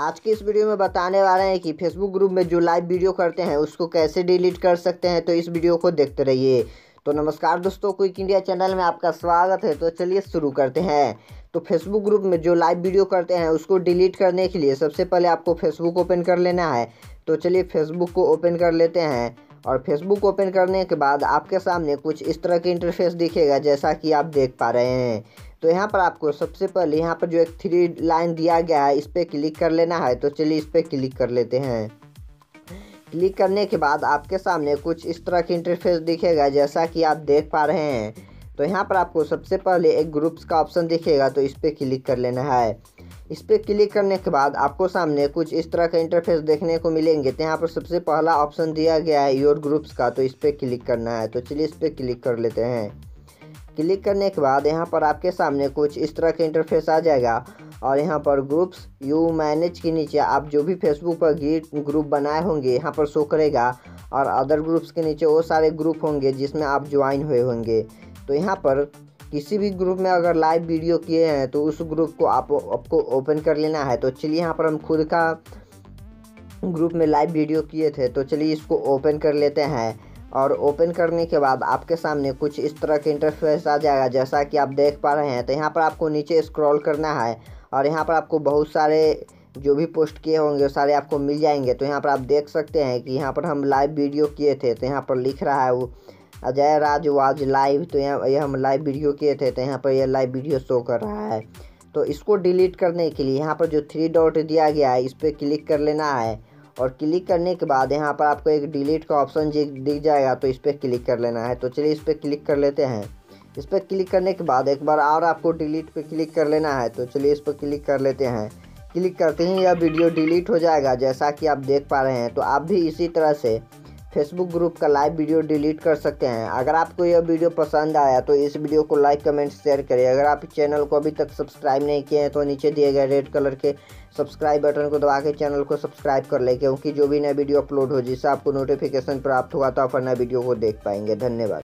आज की इस वीडियो में बताने वाले हैं कि फेसबुक ग्रुप में जो लाइव वीडियो करते हैं उसको कैसे डिलीट कर सकते हैं, तो इस वीडियो को देखते रहिए। तो नमस्कार दोस्तों, क्विक इंडिया चैनल में आपका स्वागत है। तो चलिए शुरू करते हैं। तो फेसबुक ग्रुप में जो लाइव वीडियो करते हैं उसको डिलीट करने के लिए सबसे पहले आपको फेसबुक ओपन कर लेना है। तो चलिए फेसबुक को ओपन कर लेते हैं। और फेसबुक ओपन करने के बाद आपके सामने कुछ इस तरह के इंटरफेस दिखेगा जैसा कि आप देख पा रहे हैं। तो यहाँ पर आपको सबसे पहले यहाँ पर जो एक थ्री लाइन दिया गया है इस पर क्लिक कर लेना है। तो चलिए इस पर क्लिक कर लेते हैं। क्लिक करने के बाद आपके सामने कुछ इस तरह के इंटरफेस दिखेगा जैसा कि आप देख पा रहे हैं। तो यहाँ पर आपको सबसे पहले एक ग्रुप्स का ऑप्शन दिखेगा, तो इस पर क्लिक कर लेना है। इस पर क्लिक करने के बाद आपको सामने कुछ इस तरह का इंटरफेस देखने को मिलेंगे। तो यहाँ पर सबसे पहला ऑप्शन दिया गया है योर ग्रुप्स का, तो इस पर क्लिक करना है। तो चलिए इस पर क्लिक कर लेते हैं। क्लिक करने के बाद यहाँ पर आपके सामने कुछ इस तरह का इंटरफेस आ जाएगा। और यहाँ पर ग्रुप्स यू मैनेज के नीचे आप जो भी फेसबुक पर ग्रुप बनाए होंगे यहाँ पर शो करेगा। और अदर ग्रुप्स के नीचे वो सारे ग्रुप होंगे जिसमें आप ज्वाइन हुए होंगे। तो यहाँ पर किसी भी ग्रुप में अगर लाइव वीडियो किए हैं तो उस ग्रुप को आपको ओपन कर लेना है। तो चलिए यहाँ पर हम खुद का ग्रुप में लाइव वीडियो किए थे, तो चलिए इसको ओपन कर लेते हैं। और ओपन करने के बाद आपके सामने कुछ इस तरह के इंटरफेस आ जाएगा जैसा कि आप देख पा रहे हैं। तो यहाँ पर आपको नीचे स्क्रॉल करना है और यहाँ पर आपको बहुत सारे जो भी पोस्ट किए होंगे सारे आपको मिल जाएंगे। तो यहाँ पर आप देख सकते हैं कि यहाँ पर हम लाइव वीडियो किए थे। तो यहाँ पर लिख रहा है वो अजय राज वाज लाइव। तो यहाँ यह हम लाइव वीडियो किए थे। तो यहाँ पर यह लाइव वीडियो शो कर रहा है। तो इसको डिलीट करने के लिए यहाँ पर जो थ्री डॉट दिया गया है इस पर क्लिक कर लेना है। और क्लिक करने के बाद यहाँ पर आपको एक डिलीट का ऑप्शन दिख जाएगा, तो इस पर क्लिक कर लेना है। तो चलिए इस पर क्लिक कर लेते हैं। इस पर क्लिक करने के बाद एक बार और आपको डिलीट पर क्लिक कर लेना है। तो चलिए इस पर क्लिक कर लेते हैं। क्लिक करते ही यह वीडियो डिलीट हो जाएगा जैसा कि आप देख पा रहे हैं। तो आप भी इसी तरह से फेसबुक ग्रुप का लाइव वीडियो डिलीट कर सकते हैं। अगर आपको यह वीडियो पसंद आया तो इस वीडियो को लाइक कमेंट शेयर करें। अगर आप चैनल को अभी तक सब्सक्राइब नहीं किए हैं तो नीचे दिए गए रेड कलर के सब्सक्राइब बटन को दबा के चैनल को सब्सक्राइब कर लें, क्योंकि जो भी नया वीडियो अपलोड हो जिससे आपको नोटिफिकेशन प्राप्त होगा तो आप नया वीडियो को देख पाएंगे। धन्यवाद।